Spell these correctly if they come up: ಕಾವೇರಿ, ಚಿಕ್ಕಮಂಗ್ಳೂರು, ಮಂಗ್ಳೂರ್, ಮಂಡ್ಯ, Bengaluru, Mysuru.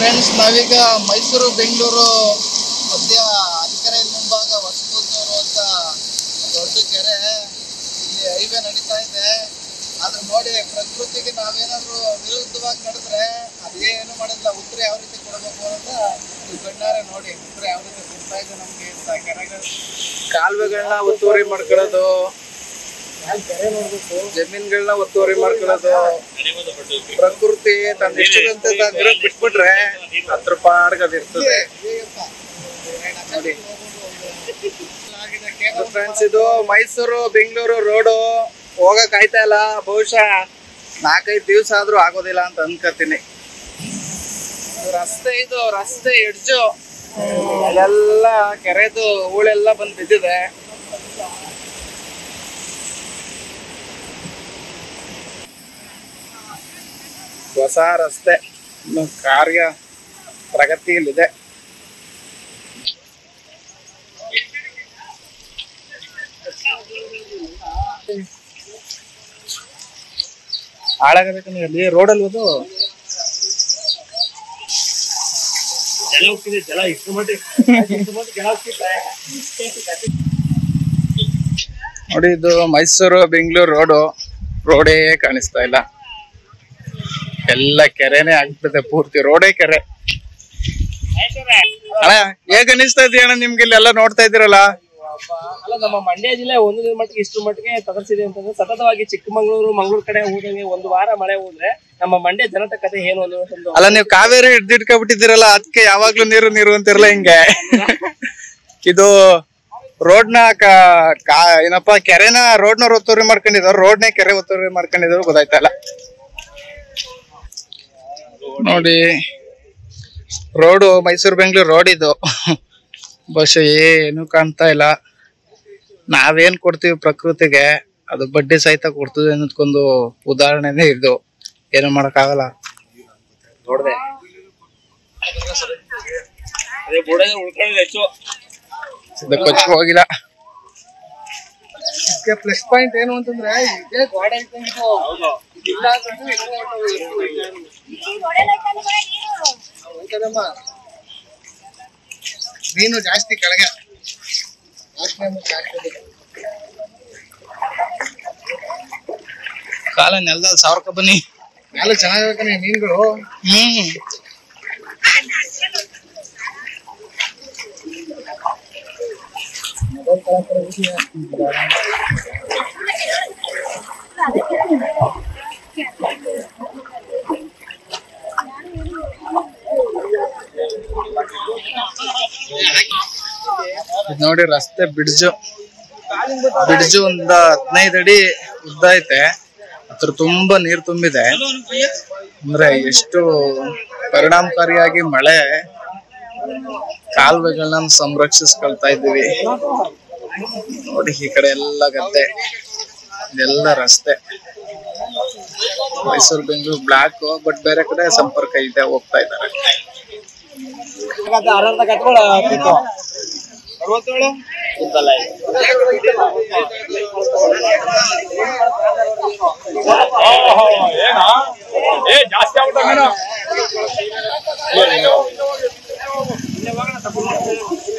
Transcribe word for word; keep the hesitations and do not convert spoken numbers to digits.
Friends, ನಾವೀಗ ಮೈಸೂರು ಬೆಂಗಳೂರು ಮಧ್ಯ ಅಧಿಕರೆ ಮುಂಭಾಗ ಹೊಸಬೂದೂರು ಅಂತ ದೊಡ್ಡ ಕೆರೆ, ಇಲ್ಲಿ ಹೈವೇ ನಡೀತಾ ಇದೆ. ಆದ್ರೆ ನೋಡಿ, ಪ್ರಕೃತಿಗೆ ನಾವೇನಾದ್ರೂ ವಿರುದ್ಧವಾಗಿ ನಡೆದ್ರೆ ಅದೇನು ಮಾಡಿಲ್ಲ, ಉತ್ತರ ಯಾವ ರೀತಿ ಕೊಡಬೇಕು ಅಂತ ಕಣ್ಣಾರೆ ನೋಡಿ ಉತ್ತರ ಯಾವ ರೀತಿ ಕೊಡ್ತಾ ಇದೆ ನಮ್ಗೆ ಅಂತ. ಕೆರೆಗಳು ಕಾಲುವೆಗಳನ್ನ ಒತ್ತುವರಿ ಮಾಡ್ಕೊಳ್ಳೋದು, ಜಮೀನ್ಗಳನ್ನ ಒತ್ತುವರಿ ಮಾಡ್ಕೊಳ್ಳೋದು, ಪ್ರಕೃತಿ ತನ್ನ ಇಷ್ಟದಂತೆ ತಾನು ಬಿಟ್ಬಿಟ್ರೆ ಹತ್ರ ಪಾಡ್ಗೆ ಅದಿರ್ತದೆ ನೋಡಿ. ಫ್ರೆಂಡ್ಸ್, ಇದು ಮೈಸೂರು ಬೆಂಗಳೂರು ರೋಡು, ಹೋಗಕ್ ಆಯ್ತಾ ಇಲ್ಲ, ಬಹುಶಃ ನಾಲ್ಕೈದು ದಿವಸ ಆದ್ರೂ ಆಗೋದಿಲ್ಲ ಅಂತ ಅನ್ಕೋತೀನಿ. ರಸ್ತೆ, ಇದು ರಸ್ತೆ ಎಡ್ಜು, ಅಲ್ಲೆಲ್ಲ ಕೆರೆದು ಹೂಳೆಲ್ಲ ಬಂದ್ ಬಿದ್ದಿದೆ. ಹೊಸ ರಸ್ತೆ ಇನ್ನು ಕಾರ್ಯ ಪ್ರಗತಿಯಲ್ಲಿದೆ. ಹಾಳಾಗಬೇಕಂದ್ರೆ ಅಲ್ಲಿ ರೋಡಲ್ಲಿ ಹೋದು ಜಲ ಹೋಗ್ತಿದೆ, ಜಲ ಇಷ್ಟು ನೋಡಿ. ಇದು ಮೈಸೂರು ಬೆಂಗಳೂರು ರೋಡು, ರೋಡೇ ಕಾಣಿಸ್ತಾ ಇಲ್ಲ, ಎಲ್ಲ ಕೆರೆನೇ ಆಗ್ತದೆ, ಪೂರ್ತಿ ರೋಡೇ ಕೆರೆ. ಅಣ್ಣ, ಹೇಗ್ ಅನಿಸ್ತಾ ಇದೀಯ ಅಣ್ಣ ನಿಮ್ಗೆ ಇಲ್ಲೆಲ್ಲ ನೋಡ್ತಾ ಇದ್ದೀರಲ್ಲ? ಅಲ್ಲ, ನಮ್ಮ ಮಂಡ್ಯ ಜಿಲ್ಲೆ ಒಂದು ಮಟ್ಟಿಗೆ ಇಷ್ಟು ಮಟ್ಟಿಗೆ ತಗರ್ಸಿದೆ ಅಂತಂದ್ರೆ, ಸತತವಾಗಿ ಚಿಕ್ಕಮಂಗ್ಳೂರು ಮಂಗ್ಳೂರ್ ಕಡೆ ಹೋದಂಗೆ ಒಂದು ವಾರ ಮಳೆ ಹೋದ್ರೆ ನಮ್ಮ ಮಂಡ್ಯ ಜನತೆ ಕತೆ ಏನು ಅನ್ನೋದು. ಅಲ್ಲ, ನೀವು ಕಾವೇರಿ ಹಿಡ್ದಿಟ್ಕೊಬಿಟ್ಟಿದ್ದೀರಲ್ಲ, ಅದಕ್ಕೆ ಯಾವಾಗ್ಲೂ ನೀರು ನೀರು ಅಂತಿರಲ್ಲ ಹಿಂಗೆ. ಇದು ರೋಡ್ನ ಏನಪ್ಪಾ, ಕೆರೆನ ರೋಡ್ನ ಒತ್ತುವರಿ ಮಾಡ್ಕೊಂಡಿದ್ರು, ರೋಡ್ನೇ ಕೆರೆ ಒತ್ತುವರಿ ಮಾಡ್ಕೊಂಡಿದ್ರು, ಗೊತ್ತಾಯ್ತಾ ಇಲ್ಲ ನೋಡಿ. ರೋಡು ಮೈಸೂರು ಬೆಂಗಳೂರು ರೋಡ್ ಇದು, ಬಸ್ ಏನು ಕಾಣ್ತಾ ಇಲ್ಲ. ನಾವೇನ್ ಕೊಡ್ತೀವಿ ಪ್ರಕೃತಿಗೆ ಅದು ಬಡ್ಡಿ ಸಹಿತ ಕೊಡ್ತೀವಿ ಅನ್ನೋದ್ಕೊಂದು ಉದಾಹರಣೆನೇ ಇದು, ಏನು ಮಾಡಕ್ಕಾಗಲ್ಲ. ನೋಡ್ದೆ ಕೊಚ್ಚ ಹೋಗಿಲ್ಲ. ಪ್ಲಸ್ ಪಾಯಿಂಟ್ ಏನು ಅಂತಂದ್ರೆ, ನೀನು ಜಾಸ್ತಿ ಕೆಳಗೆ ಕಾಲ ನೆಲದಲ್ಲಿ ಸಾವಿರಕ ಬನ್ನಿ ನೆಲ ಚೆನ್ನಾಗಿರ್ತಾನೆ ಮೀನುಗಳು. ಹ್ಮ್ ನೋಡಿ, ರಸ್ತೆ ಬ್ರಿಡ್ಜು ಬ್ರಿಡ್ಜು ಒಂದ್ ಹದಿನೈದು ಅಡಿ ಉದ್ದ ಐತೆ, ಅದ್ರ ತುಂಬಾ ನೀರ್ ತುಂಬಿದೆ. ಅಂದ್ರೆ ಎಷ್ಟು ಪರಿಣಾಮಕಾರಿಯಾಗಿ ಮಳೆ ಕಾಲುವೆಗಳನ್ನ ಸಂರಕ್ಷಿಸ್ಕೊಳ್ತಾ ಇದ್ದೀವಿ ನೋಡಿ. ಈ ಕಡೆ ಎಲ್ಲ ಗದ್ದೆ, ಇದೆಲ್ಲ ರಸ್ತೆ. ಮೈಸೂರು ಬೆಂಗಳೂರು ಬ್ಲಾಕ್, ಬಟ್ ಬೇರೆ ಕಡೆ ಸಂಪರ್ಕ ಇದೆ, ಹೋಗ್ತಾ ಇದ್ದಾರೆ. ಜಾಸ್ತಿ